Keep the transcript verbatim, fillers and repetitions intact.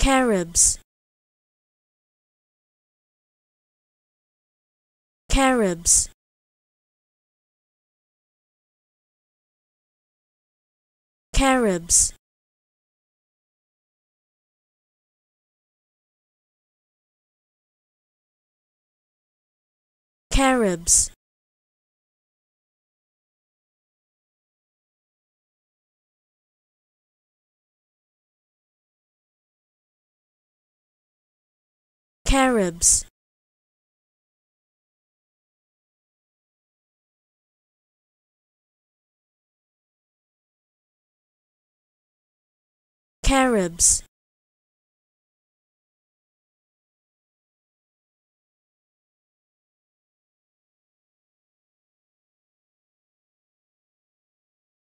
Carobs, Carobs, Carobs, Carobs, Carobs, Carobs.